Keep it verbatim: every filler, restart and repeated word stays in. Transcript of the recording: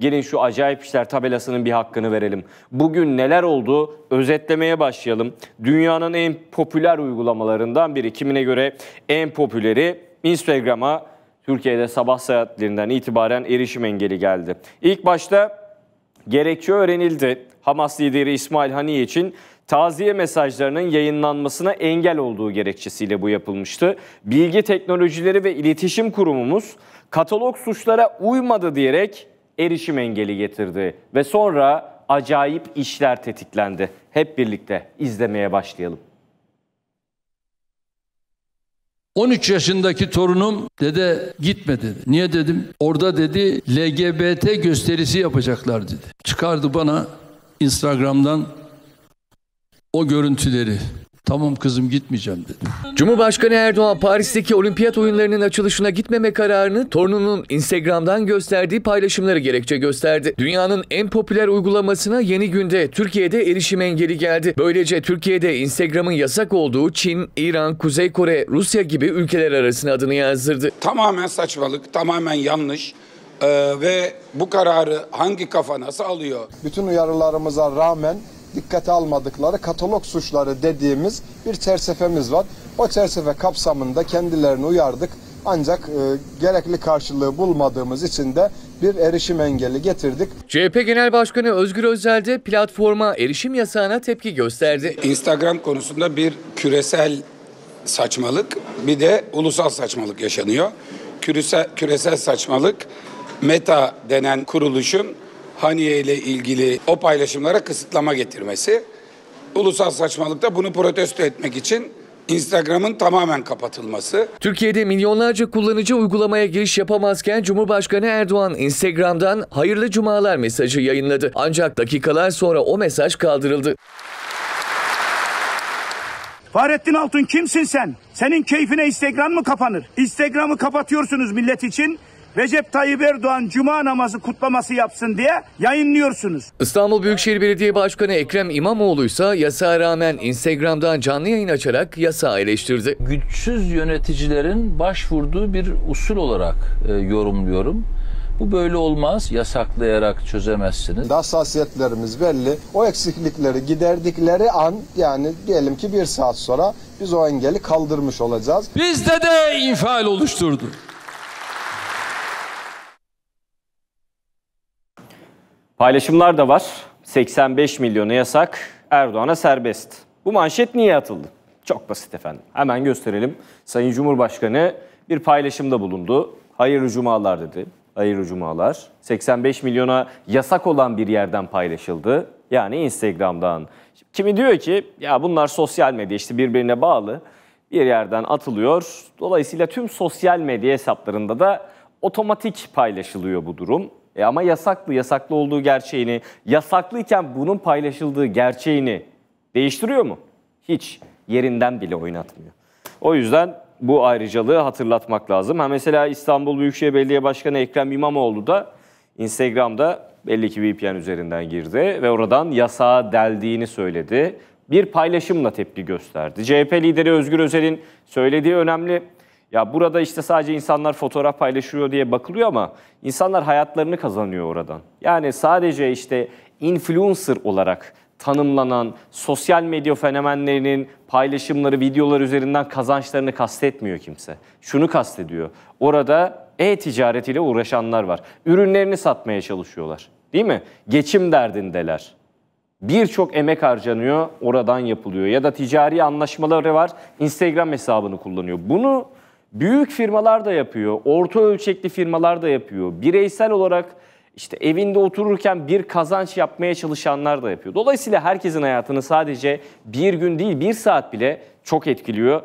gelin şu acayip işler tabelasının bir hakkını verelim. Bugün neler oldu? Özetlemeye başlayalım. Dünyanın en popüler uygulamalarından biri. Kimine göre en popüleri Instagram'a Türkiye'de sabah saatlerinden itibaren erişim engeli geldi. İlk başta gerekçe öğrenildi. Hamas lideri İsmail Haniye için taziye mesajlarının yayınlanmasına engel olduğu gerekçesiyle bu yapılmıştı. Bilgi Teknolojileri ve İletişim Kurumumuz katalog suçlara uymadı diyerek erişim engeli getirdi. Ve sonra acayip işler tetiklendi. Hep birlikte izlemeye başlayalım. on üç yaşındaki torunum dede gitme dedi. Niye dedim? Orada dedi L G B T gösterisi yapacaklar dedi. Çıkardı bana Instagram'dan o görüntüleri. Tamam kızım gitmeyeceğim dedi. Cumhurbaşkanı Erdoğan Paris'teki olimpiyat oyunlarının açılışına gitmeme kararını torununun Instagram'dan gösterdiği paylaşımları gerekçe gösterdi. Dünyanın en popüler uygulamasına yeni günde Türkiye'de erişim engeli geldi. Böylece Türkiye'de Instagram'ın yasak olduğu Çin, İran, Kuzey Kore, Rusya gibi ülkeler arasına adını yazdırdı. Tamamen saçmalık, tamamen yanlış. Ee, ve bu kararı hangi kafa nasıl alıyor? Bütün uyarılarımıza rağmen dikkate almadıkları katalog suçları dediğimiz bir çerçevemiz var. O çerçeve kapsamında kendilerini uyardık. Ancak e, gerekli karşılığı bulmadığımız için de bir erişim engeli getirdik. C H P Genel Başkanı Özgür Özel de platforma erişim yasağına tepki gösterdi. Instagram konusunda bir küresel saçmalık, bir de ulusal saçmalık yaşanıyor. Küresel, küresel saçmalık Meta denen kuruluşun Haniye ile ilgili o paylaşımlara kısıtlama getirmesi. Ulusal saçmalıkta bunu protesto etmek için Instagram'ın tamamen kapatılması. Türkiye'de milyonlarca kullanıcı uygulamaya giriş yapamazken Cumhurbaşkanı Erdoğan Instagram'dan hayırlı cumalar mesajı yayınladı. Ancak dakikalar sonra o mesaj kaldırıldı. Fahrettin Altun kimsin sen? Senin keyfine Instagram mı kapanır? Instagram'ı kapatıyorsunuz millet için. Recep Tayyip Erdoğan Cuma namazı kutlaması yapsın diye yayınlıyorsunuz. İstanbul Büyükşehir Belediye Başkanı Ekrem İmamoğlu ise yasağa rağmen Instagram'dan canlı yayın açarak yasağı eleştirdi. Güçsüz yöneticilerin başvurduğu bir usul olarak e, yorumluyorum. Bu böyle olmaz. Yasaklayarak çözemezsiniz. Hassasiyetlerimiz belli. O eksiklikleri giderdikleri an, yani diyelim ki bir saat sonra biz o engeli kaldırmış olacağız. Bizde de infial oluşturdu. Paylaşımlar da var. seksen beş milyonu yasak, Erdoğan'a serbest. Bu manşet niye atıldı? Çok basit efendim. Hemen gösterelim. Sayın Cumhurbaşkanı bir paylaşımda bulundu. Hayırlı cumalar dedi. Hayırlı cumalar. seksen beş milyona yasak olan bir yerden paylaşıldı. Yani Instagram'dan. Kimi diyor ki ya bunlar sosyal medya işte birbirine bağlı bir yerden atılıyor. Dolayısıyla tüm sosyal medya hesaplarında da otomatik paylaşılıyor bu durum. E ama yasaklı, yasaklı olduğu gerçeğini, yasaklıyken bunun paylaşıldığı gerçeğini değiştiriyor mu? Hiç, yerinden bile oynatmıyor. O yüzden bu ayrıcalığı hatırlatmak lazım. Ha mesela İstanbul Büyükşehir Belediye Başkanı Ekrem İmamoğlu da Instagram'da belli ki V P N üzerinden girdi ve oradan yasağa deldiğini söyledi. Bir paylaşımla tepki gösterdi. C H P lideri Özgür Özel'in söylediği önemli. Ya burada işte sadece insanlar fotoğraf paylaşıyor diye bakılıyor ama insanlar hayatlarını kazanıyor oradan. Yani sadece işte influencer olarak tanımlanan sosyal medya fenomenlerinin paylaşımları, videolar üzerinden kazançlarını kastetmiyor kimse. Şunu kastediyor. Orada e-ticaret ile uğraşanlar var. Ürünlerini satmaya çalışıyorlar. Değil mi? Geçim derdindeler. Birçok emek harcanıyor, oradan yapılıyor. Ya da ticari anlaşmaları var, Instagram hesabını kullanıyor. Bunu büyük firmalar da yapıyor, orta ölçekli firmalar da yapıyor. Bireysel olarak işte evinde otururken bir kazanç yapmaya çalışanlar da yapıyor. Dolayısıyla herkesin hayatını sadece bir gün değil, bir saat bile çok etkiliyor.